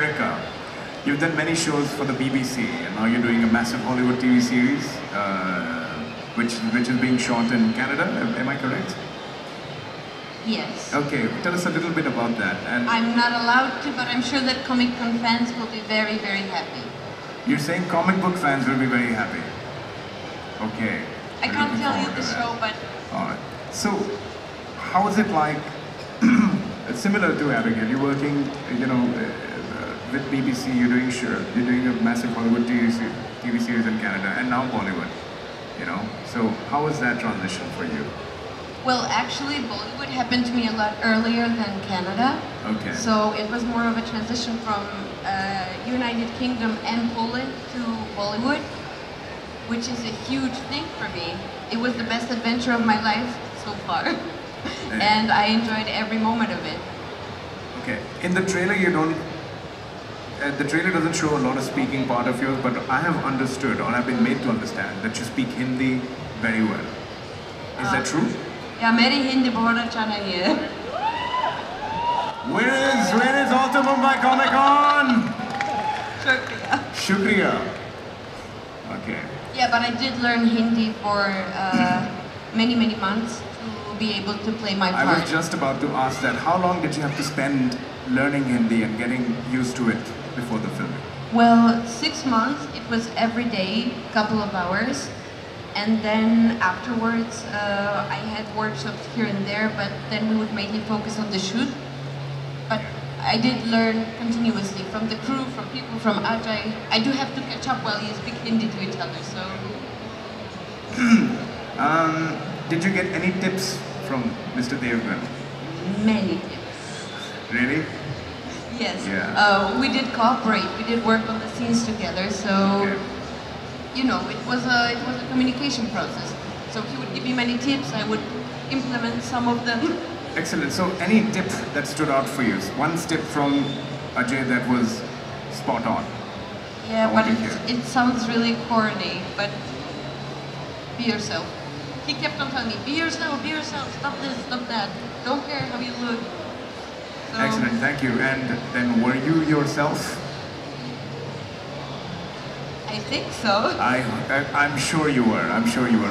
America. You've done many shows for the BBC, and now you're doing a massive Hollywood TV series, which is being shot in Canada. Am I correct? Yes. Okay, tell us a little bit about that. And I'm not allowed to, but I'm sure that comic con fans will be very, very happy. You're saying comic book fans will be very happy? Okay. I can't tell you the show, but... Alright. So, how is it like, similar to Abigail, you're working, you know, with BBC, you're doing a massive Hollywood TV series in Canada, and now Bollywood, you know? So, how is that transition for you? Well, actually, Bollywood happened to me a lot earlier than Canada. Okay. So it was more of a transition from United Kingdom and Poland to Bollywood, which is a huge thing for me. It was the best adventure of my life so far, and I enjoyed every moment of it. Okay. In the trailer, you don't. The trailer doesn't show a lot of speaking part of yours, but I have understood, or I've been made to understand, that you speak Hindi very well. Is that true? Yeah, मेरी हिंदी बहुत अच्छा नहीं है. Where is Ultra Mumbai Comic Con? Shukriya. Okay. Yeah, but I did learn Hindi for many months to be able to play my part. I was just about to ask that. How long did you have to spend learning Hindi and getting used to it before the film? Well, 6 months. It was every day, couple of hours. And then afterwards, I had workshops here and there, but then we would mainly focus on the shoot. But I did learn continuously from the crew, from people, from Ajay. I do have to catch up while you speak Hindi to each other, so... did you get any tips from Mr. Devgan? Many tips. Really? Yes. Yeah. We did cooperate, we did work on the scenes together, so... Okay. You know, it was a communication process. So he would give me many tips, I would implement some of them. Excellent. So any tip that stood out for you? One tip from Ajay that was spot on. Yeah, but it sounds really corny, but be yourself. He kept on telling me, be yourself, stop this, stop that. Don't care how you look. So, excellent, thank you. And then were you yourself? I think so. I'm sure you were.